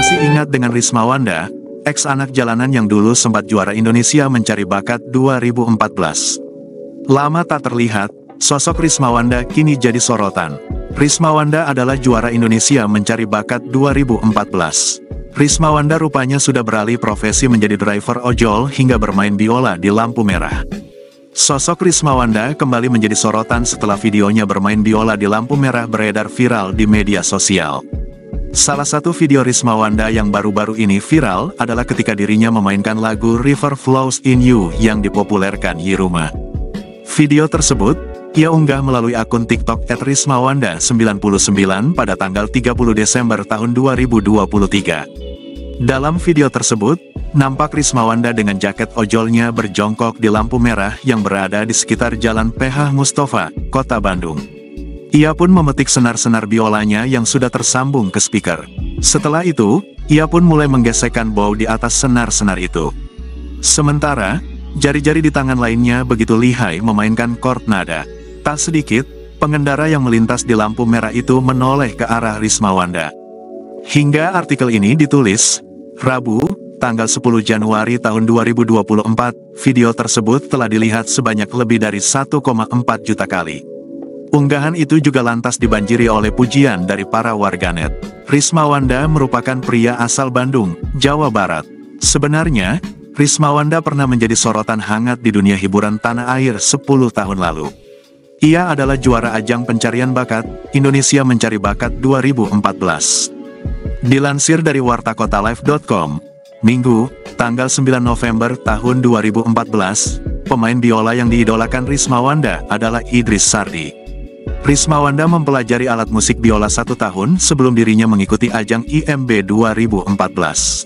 Masih ingat dengan Rismawanda, eks anak jalanan yang dulu sempat juara Indonesia Mencari Bakat 2014. Lama tak terlihat, sosok Rismawanda kini jadi sorotan. Rismawanda adalah juara Indonesia Mencari Bakat 2014. Rismawanda rupanya sudah beralih profesi menjadi driver ojol hingga bermain biola di lampu merah. Sosok Rismawanda kembali menjadi sorotan setelah videonya bermain biola di lampu merah beredar viral di media sosial. Salah satu video Rismawanda yang baru-baru ini viral adalah ketika dirinya memainkan lagu River Flows in You yang dipopulerkan Yiruma. Video tersebut, ia unggah melalui akun TikTok @rismawanda99 pada tanggal 30 Desember tahun 2023. Dalam video tersebut, nampak Rismawanda dengan jaket ojolnya berjongkok di lampu merah yang berada di sekitar Jalan PH Mustafa, Kota Bandung. Ia pun memetik senar-senar biolanya yang sudah tersambung ke speaker. Setelah itu, ia pun mulai menggesekkan bow di atas senar-senar itu. Sementara, jari-jari di tangan lainnya begitu lihai memainkan chord nada. Tak sedikit, pengendara yang melintas di lampu merah itu menoleh ke arah Rismawanda. Hingga artikel ini ditulis, Rabu, tanggal 10 Januari tahun 2024, video tersebut telah dilihat sebanyak lebih dari 1,4 juta kali. Unggahan itu juga lantas dibanjiri oleh pujian dari para warganet. Rismawanda merupakan pria asal Bandung, Jawa Barat. Sebenarnya, Rismawanda pernah menjadi sorotan hangat di dunia hiburan tanah air 10 tahun lalu. Ia adalah juara ajang pencarian bakat, Indonesia Mencari Bakat 2014. Dilansir dari wartakotalive.com, Minggu, tanggal 9 November tahun 2014, pemain biola yang diidolakan Rismawanda adalah Idris Sardi. Rismawanda mempelajari alat musik biola 1 tahun sebelum dirinya mengikuti ajang IMB 2014.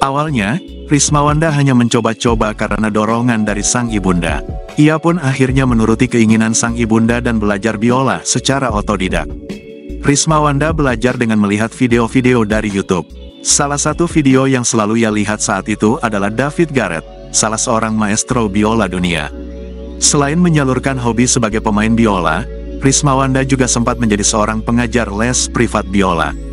Awalnya, Rismawanda hanya mencoba-coba karena dorongan dari sang ibunda. Ia pun akhirnya menuruti keinginan sang ibunda dan belajar biola secara otodidak. Rismawanda belajar dengan melihat video-video dari YouTube. Salah satu video yang selalu ia lihat saat itu adalah David Garrett, salah seorang maestro biola dunia. Selain menyalurkan hobi sebagai pemain biola, Rismawanda juga sempat menjadi seorang pengajar les privat biola.